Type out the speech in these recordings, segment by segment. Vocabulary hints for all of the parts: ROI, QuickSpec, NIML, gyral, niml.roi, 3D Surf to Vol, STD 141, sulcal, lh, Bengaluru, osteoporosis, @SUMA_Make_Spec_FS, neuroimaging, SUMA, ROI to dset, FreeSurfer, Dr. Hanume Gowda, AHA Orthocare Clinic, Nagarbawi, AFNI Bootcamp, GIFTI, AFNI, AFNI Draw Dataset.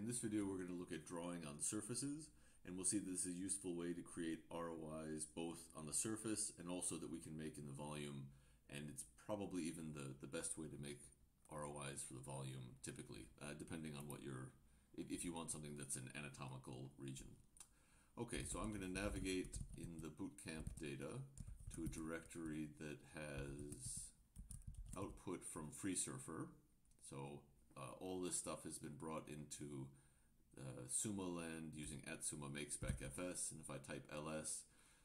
In this video, we're going to look at drawing on surfaces, and we'll see that this is a useful way to create ROIs both on the surface and also that we can make in the volume, and it's probably even the best way to make ROIs for the volume typically, depending on what you're, if you want something that's an anatomical region. Okay, so I'm going to navigate in the bootcamp data to a directory that has output from FreeSurfer. So all this stuff has been brought into SUMA land using @SUMA_Make_Spec_FS, and if I type ls,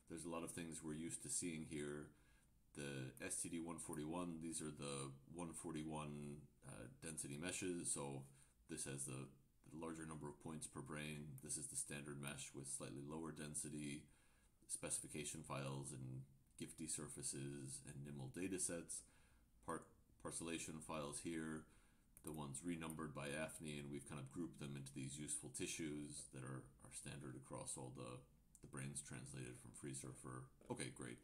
there's a lot of things we're used to seeing here. The STD 141, these are the 141 density meshes, so this has the larger number of points per brain. This is the standard mesh with slightly lower density, specification files and GIFTI surfaces and NIML datasets, parcellation files here, the ones renumbered by AFNI, and we've kind of grouped them into these useful tissues that are standard across all the brains translated from FreeSurfer. Okay, great.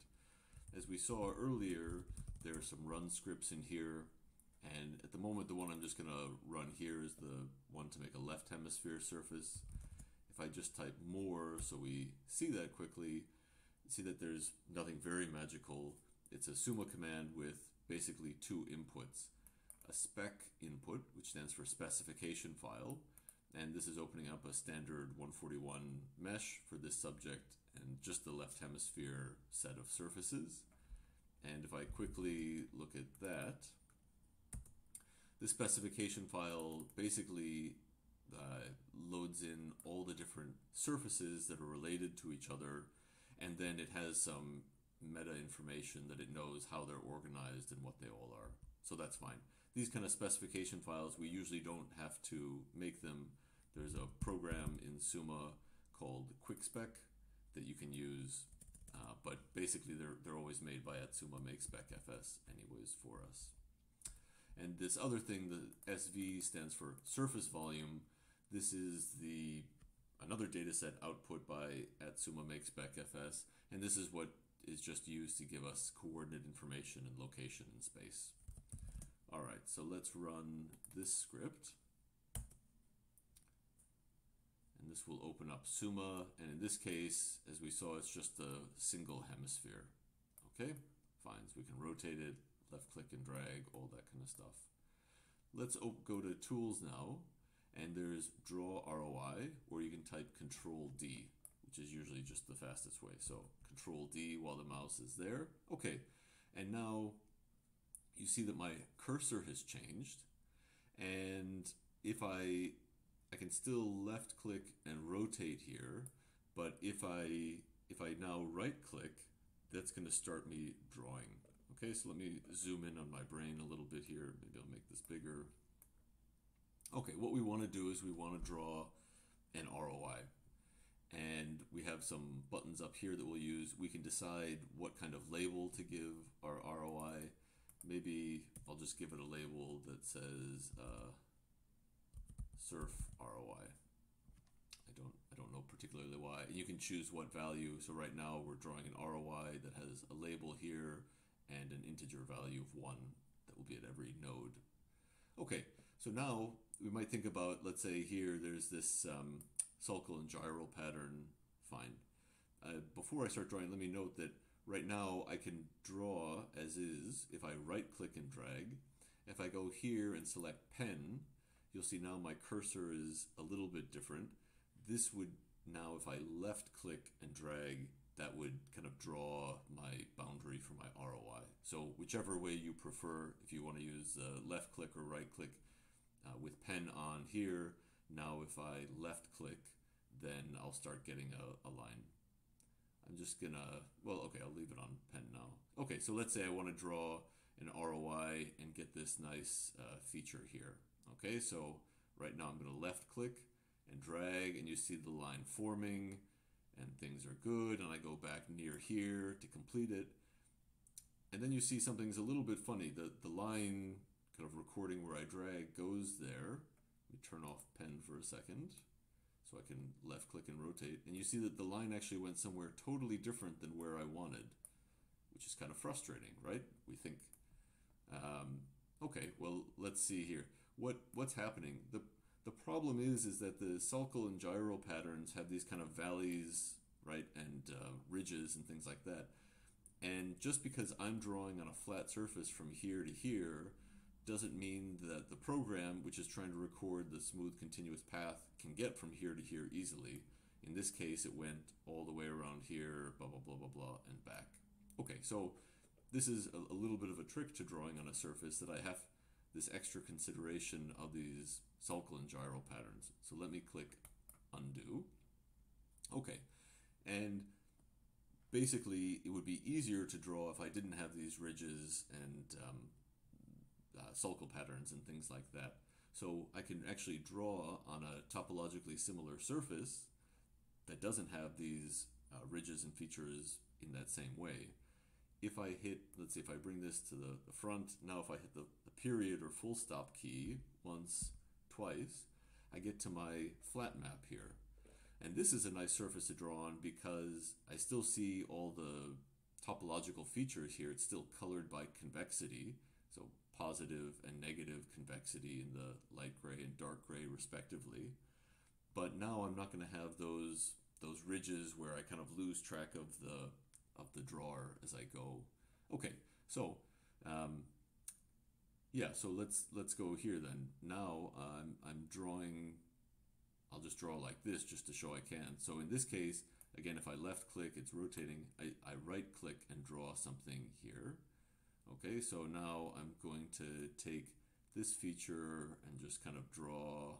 As we saw earlier, there are some run scripts in here, and at the moment the one I'm just going to run here is the one to make a left hemisphere surface. If I just type more so we see that quickly, see that there's nothing very magical. It's a SUMA command with basically two inputs. A spec input, which stands for specification file, and this is opening up a standard 141 mesh for this subject and just the left hemisphere set of surfaces. And if I quickly look at that, this specification file basically loads in all the different surfaces that are related to each other, and then it has some meta information that it knows how they're organized and what they all are. So that's fine. These kind of specification files, we usually don't have to make them. There's a program in SUMA called QuickSpec that you can use, but basically they're always made by @SUMA_Make_Spec_FS anyways for us. And this other thing, the SV stands for surface volume. This is another data set output by @SUMA_Make_Spec_FS, and this is what is just used to give us coordinate information and location in space. All right, so let's run this script. And this will open up SUMA, and in this case, as we saw, it's just a single hemisphere. Okay, fine, so we can rotate it, left click and drag, all that kind of stuff. Let's go to tools now, and there's draw ROI, or you can type control D, which is usually just the fastest way. So control D while the mouse is there. Okay, and now you see that my cursor has changed, and if I can still left click and rotate here, but if I now right click, that's going to start me drawing. Okay, so let me zoom in on my brain a little bit here. Maybe I'll make this bigger. Okay, what we want to do is we want to draw an ROI, and we have some buttons up here that we'll use. We can decide what kind of label to give our ROI. Maybe I'll just give it a label that says surf ROI. I don't know particularly why. And you can choose what value. So right now we're drawing an ROI that has a label here and an integer value of 1 that will be at every node. Okay, so now we might think about, let's say here there's this sulcal and gyral pattern. Fine. Before I start drawing, let me note that right now I can draw as is if I right click and drag. If I go here and select pen, you'll see now my cursor is a little bit different. This would now, if I left click and drag, that would kind of draw my boundary for my ROI. So whichever way you prefer, if you want to use left click or right click with pen on here, now if I left click, then I'll start getting a line. I'm just gonna, well, okay, I'll leave it on pen now. Okay, so let's say I want to draw an ROI and get this nice feature here. Okay, so right now I'm gonna left click and drag, and you see the line forming and things are good, and I go back near here to complete it. And then you see something's a little bit funny. The line kind of recording where I drag goes there. Let me turn off pen for a second, so I can left click and rotate, and you see that the line actually went somewhere totally different than where I wanted, which is kind of frustrating, right? We think, okay, well, let's see here. What's happening? The problem problem is that the sulcal and gyral patterns have these kind of valleys, right, and ridges and things like that. And just because I'm drawing on a flat surface from here to here doesn't mean that the program, which is trying to record the smooth continuous path, can get from here to here easily. In this case, it went all the way around here, blah, blah, blah, blah, blah, and back. Okay, so this is a little bit of a trick to drawing on a surface, that I have this extra consideration of these sulcal and gyral patterns. So let me click undo. Okay, and basically it would be easier to draw if I didn't have these ridges and sulcal patterns and things like that. So I can actually draw on a topologically similar surface that doesn't have these ridges and features in that same way. If I hit, let's see, if I bring this to the front, now if I hit the period or full stop key once, twice, I get to my flat map here. And this is a nice surface to draw on because I still see all the topological features here. It's still colored by convexity, so positive and negative convexity in the light gray and dark gray respectively. But now I'm not going to have those ridges where I kind of lose track of the drawer as I go. Okay, so yeah, so let's go here then. Now I'm drawing. I'll just draw like this just to show I can. So in this case, again, if I left click, it's rotating. I right click and draw something here. Okay, so now I'm going to take this feature and just kind of draw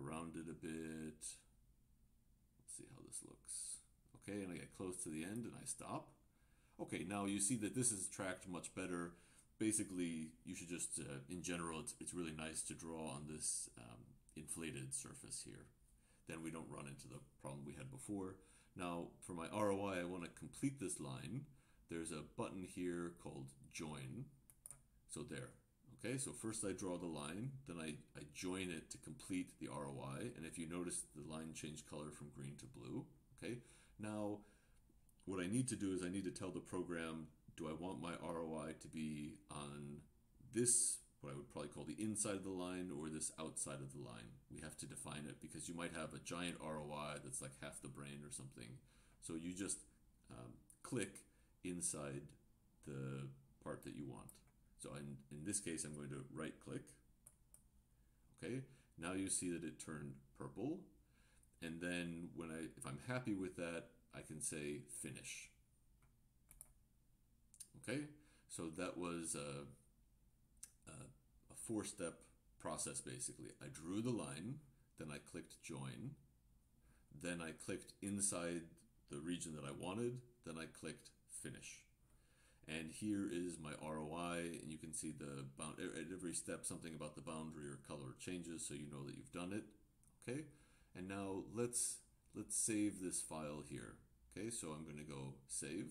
around it a bit. Let's see how this looks. Okay, and I get close to the end and I stop. Okay, now you see that this is tracked much better. Basically, you should just, in general, it's really nice to draw on this inflated surface here. Then we don't run into the problem we had before. Now, for my ROI, I want to complete this line. There's a button here called join. So there. Okay, so first I draw the line, then I join it to complete the ROI. And if you notice, the line changed color from green to blue. Okay, now what I need to do is I need to tell the program, do I want my ROI to be on this, what I would probably call the inside of the line, or this outside of the line? We have to define it because you might have a giant ROI that's like half the brain or something. So you just click inside the part that you want. So in this case, I'm going to right click. Okay, now you see that it turned purple. And then when if I'm happy with that, I can say finish. Okay, so that was a four-step process basically. I drew the line, then I clicked join, then I clicked inside the region that I wanted, then I clicked finish. And here is my ROI, and you can see the bound at every step something about the boundary or color changes, so you know that you've done it. Okay. And now let's save this file here. Okay, so I'm going to go save.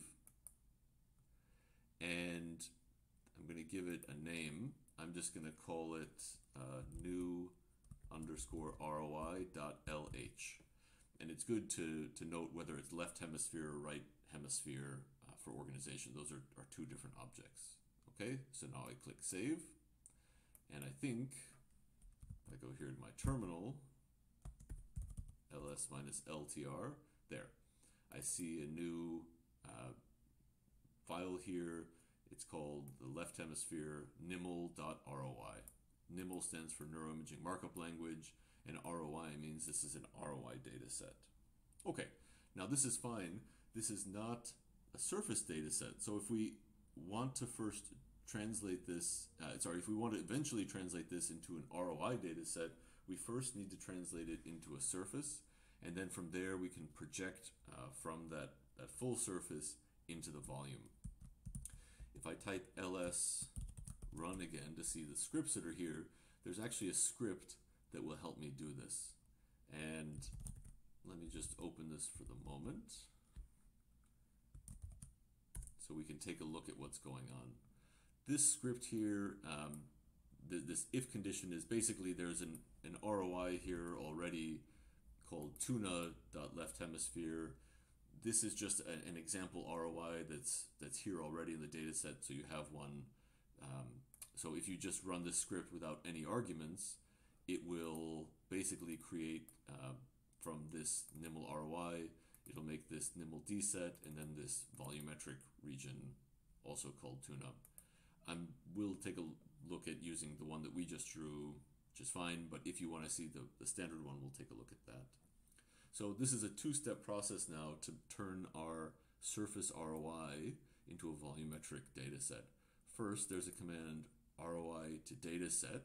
And I'm going to give it a name. I'm just going to call it new_ROI.lh. And it's good to note whether it's left hemisphere or right hemisphere for organization. Those are two different objects. Okay, so now I click save. And I think if I go here to my terminal, ls minus ltr, there. I see a new file here. It's called the left hemisphere niml.roi. NIML stands for neuroimaging markup language, and ROI means this is an ROI data set. Okay, now this is fine. This is not a surface data set. So if we want to first translate this, if we want to eventually translate this into an ROI data set, we first need to translate it into a surface, and then from there we can project from that full surface into the volume. If I type ls run again to see the scripts that are here, there's actually a script that will help me do this. And let me just open this for the moment so we can take a look at what's going on. This script here, this if condition is basically there's an ROI here already called tuna.leftHemisphere. This is just an example ROI that's here already in the data set, so you have one. So if you just run this script without any arguments, it will basically create from this niml ROI, it'll make this niml dset and then this volumetric region, also called tune-up. We'll take a look at using the one that we just drew, which is fine, but if you want to see the standard one, we'll take a look at that. So this is a two-step process now to turn our surface ROI into a volumetric data set. First, there's a command ROI to dataset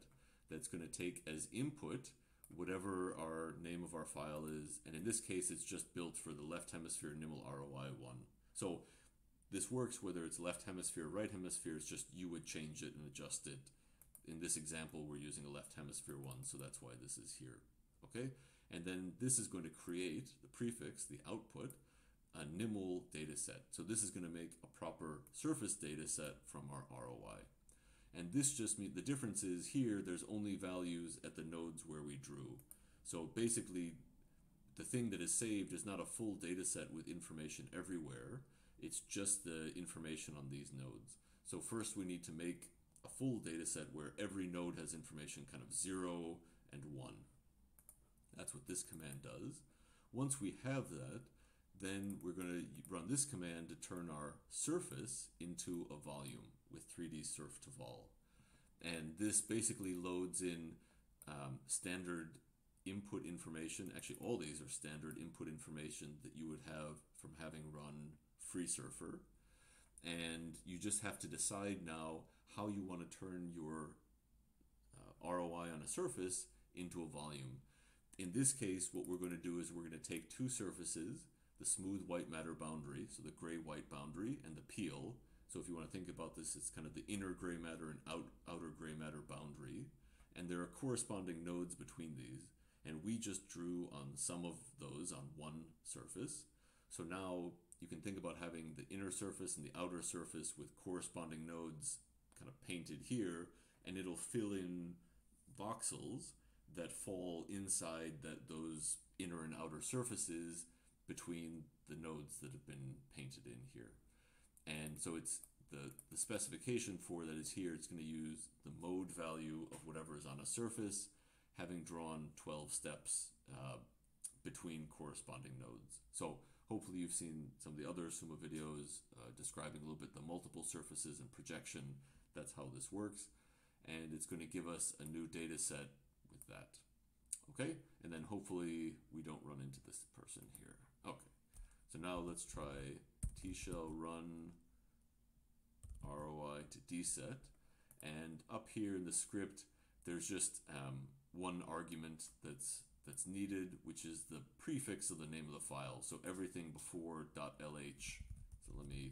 that's going to take as input whatever our name of our file is, and in this case it's just built for the left hemisphere niml ROI one. So this works whether it's left hemisphere, right hemisphere, it's just you would change it and adjust it. In this example we're using a left hemisphere one, so that's why this is here. Okay, and then this is going to create the prefix, the output, a niml data set. So this is going to make a proper surface data set from our ROI. And this just means the difference is here there's only values at the nodes where we drew. So basically the thing that is saved is not a full data set with information everywhere, it's just the information on these nodes. So first we need to make a full data set where every node has information kind of 0 and 1. That's what this command does. Once we have that, then we're going to run this command to turn our surface into a volume with 3D Surf to Vol. And this basically loads in standard input information. Actually, all these are standard input information that you would have from having run FreeSurfer. And you just have to decide now how you want to turn your ROI on a surface into a volume. In this case, what we're going to do is we're going to take two surfaces, the smooth white matter boundary, so the gray-white boundary, and the peel. So if you want to think about this, it's kind of the inner gray matter and outer gray matter boundary. And there are corresponding nodes between these. And we just drew on some of those on one surface. So now you can think about having the inner surface and the outer surface with corresponding nodes kind of painted here, and it'll fill in voxels that fall inside those inner and outer surfaces between the nodes that have been painted in here. And so it's the specification for that is here, it's going to use the mode value of whatever is on a surface, having drawn 12 steps between corresponding nodes. So hopefully you've seen some of the other SUMA videos describing a little bit the multiple surfaces and projection. That's how this works. And it's going to give us a new data set with that. Okay, and then hopefully we don't run into this person here. Okay, so now let's try tshell run ROI to dset, and up here in the script there's just one argument that's needed, which is the prefix of the name of the file. So everything before .lh. So let me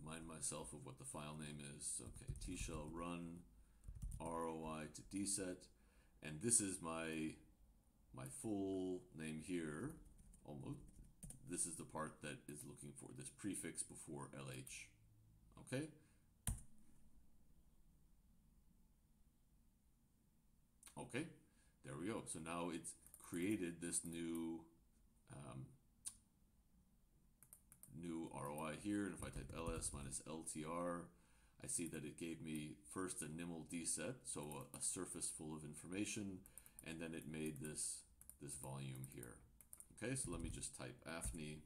remind myself of what the file name is. Okay, tshell run ROI to dset. And this is my full name here, almost. This is the part that is looking for this prefix before lh. Okay. Okay, there we go. So now it's created this new ROI here. And if I type ls minus ltr, I see that it gave me first a niml dset, so a surface full of information, and then it made this volume here. Okay, so let me just type AFNI.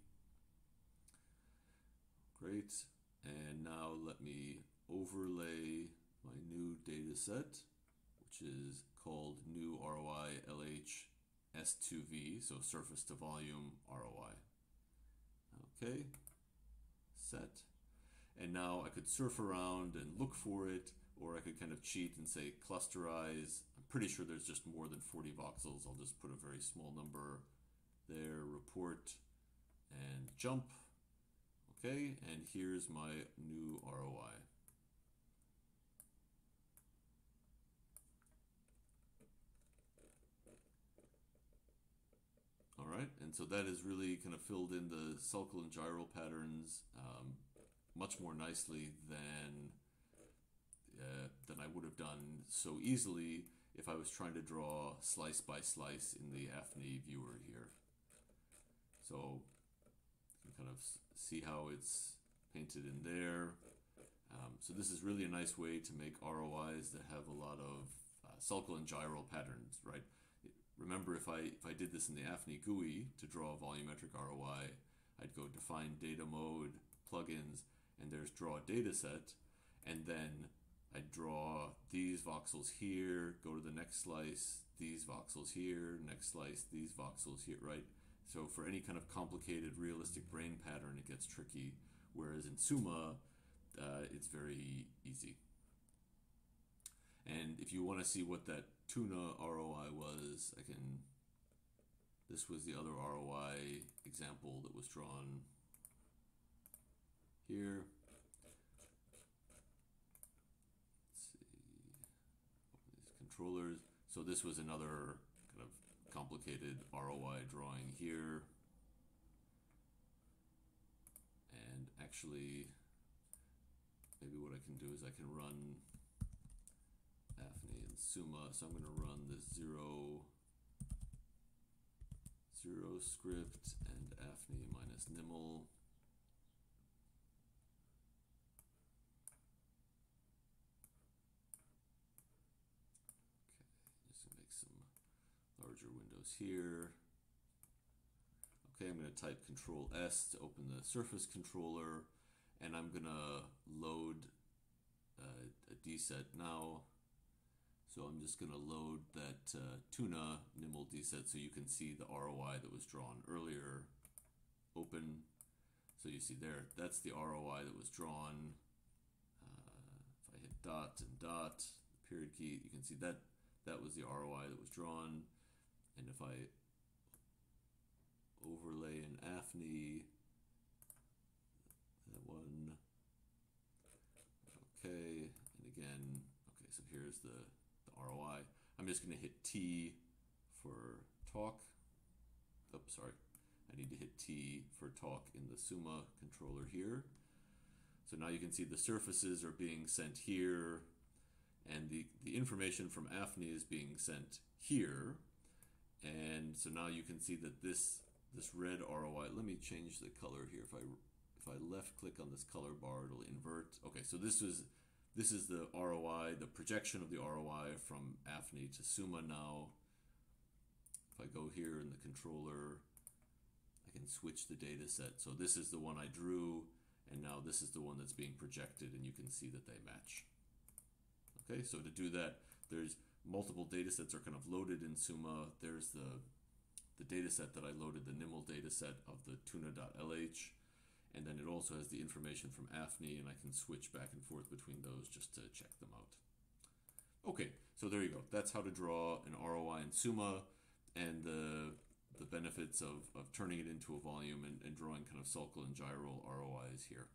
Great, and now let me overlay my new data set, which is called new ROI LH S2V, so surface to volume ROI. Okay, set. And now I could surf around and look for it, or I could kind of cheat and say clusterize. I'm pretty sure there's just more than 40 voxels. I'll just put a very small number there, report, and jump. Okay, and here's my new ROI. All right, and so that is really kind of filled in the sulcal and gyral patterns much more nicely than I would have done so easily if I was trying to draw slice by slice in the AFNI viewer here. So you can kind of see how it's painted in there. So this is really a nice way to make ROIs that have a lot of sulcal and gyral patterns, right? Remember, if I did this in the AFNI GUI to draw a volumetric ROI, I'd go define data mode, plugins, and there's draw data set, and then I'd draw these voxels here, go to the next slice, these voxels here, next slice, these voxels here, right? So for any kind of complicated realistic brain pattern, it gets tricky, whereas in SUMA, it's very easy. And if you want to see what that tuna ROI was, I can, this was the other ROI example that was drawn here. Let's see, open these controllers. So this was another kind of complicated ROI drawing here. And actually, maybe what I can do is I can run AFNI and SUMA, so I'm going to run the 0 script and AFNI minus niml. Okay, just to make some larger windows here. Okay, I'm going to type Control S to open the surface controller, and I'm going to load a dset now. So I'm just going to load that tuna niml dset so you can see the ROI that was drawn earlier. Open. So you see there, that's the ROI that was drawn. If I hit dot and dot, the period key, you can see that that was the ROI that was drawn. And if I overlay in AFNI, that one. Okay, and again, okay, so here's the ROI. I'm just going to hit T for talk. Oops, sorry. I need to hit T for talk in the SUMA controller here. So now you can see the surfaces are being sent here, and the information from AFNI is being sent here. And so now you can see that this red ROI, let me change the color here. If I left click on this color bar, it'll invert. Okay, so this is the ROI, the projection of the ROI from AFNI to SUMA now. If I go here in the controller, I can switch the data set. So this is the one I drew, and now this is the one that's being projected, and you can see that they match. Okay, so to do that, there's multiple data sets are kind of loaded in SUMA. There's the data set that I loaded, the niml data set of the tuna.lh. And then it also has the information from AFNI, and I can switch back and forth between those just to check them out. Okay, so there you go. That's how to draw an ROI in SUMA, and the benefits of turning it into a volume and drawing kind of sulcal and gyral ROIs here.